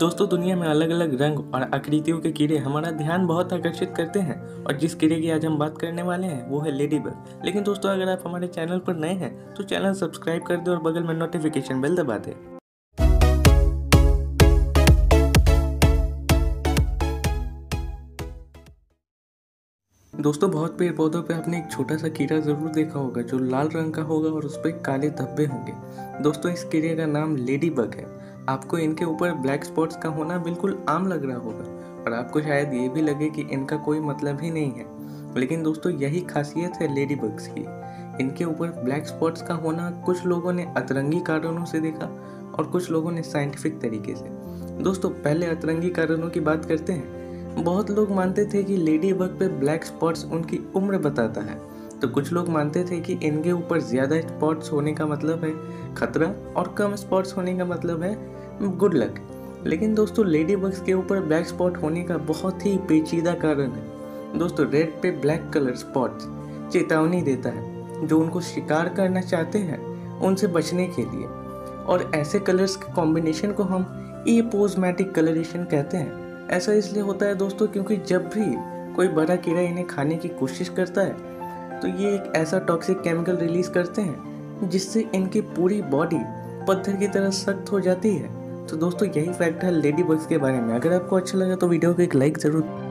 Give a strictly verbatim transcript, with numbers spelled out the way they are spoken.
दोस्तों दुनिया में अलग अलग रंग और आकृतियों के कीड़े हमारा ध्यान बहुत आकर्षित करते हैं और जिस कीड़े की आज हम बात करने वाले हैं वो है लेडीबग। लेकिन दोस्तों अगर आप हमारे चैनल पर नए हैं तो चैनल सब्सक्राइब कर दें और बगल में नोटिफिकेशन बेल दबा दें। दोस्तों बहुत पेड़ पौधों पे आपने एक छोटा सा कीड़ा ज़रूर देखा होगा जो लाल रंग का होगा और उस पर काले धब्बे होंगे। दोस्तों इस कीड़े का नाम लेडीबग है। आपको इनके ऊपर ब्लैक स्पॉट्स का होना बिल्कुल आम लग रहा होगा और आपको शायद ये भी लगे कि इनका कोई मतलब ही नहीं है, लेकिन दोस्तों यही खासियत है लेडीबग्स की। इनके ऊपर ब्लैक स्पॉट्स का होना कुछ लोगों ने अतरंगी कारणों से देखा और कुछ लोगों ने साइंटिफिक तरीके से। दोस्तों पहले अतरंगी कारणों की बात करते हैं। बहुत लोग मानते थे कि लेडीबग पे ब्लैक स्पॉट्स उनकी उम्र बताता है, तो कुछ लोग मानते थे कि इनके ऊपर ज़्यादा स्पॉट्स होने का मतलब है खतरा और कम स्पॉट्स होने का मतलब है गुड लक। लेकिन दोस्तों लेडीबग्स के ऊपर ब्लैक स्पॉट होने का बहुत ही पेचीदा कारण है। दोस्तों रेड पे ब्लैक कलर स्पॉट्स चेतावनी देता है जो उनको शिकार करना चाहते हैं उनसे बचने के लिए, और ऐसे कलर्स के कॉम्बिनेशन को हम अपोजमेटिक कलरेशन कहते हैं। ऐसा इसलिए होता है दोस्तों क्योंकि जब भी कोई बड़ा कीड़ा इन्हें खाने की कोशिश करता है तो ये एक ऐसा टॉक्सिक केमिकल रिलीज़ करते हैं जिससे इनकी पूरी बॉडी पत्थर की तरह सख्त हो जाती है। तो दोस्तों यही फैक्ट है लेडीबग्स के बारे में। अगर आपको अच्छा लगा तो वीडियो को एक लाइक ज़रूर।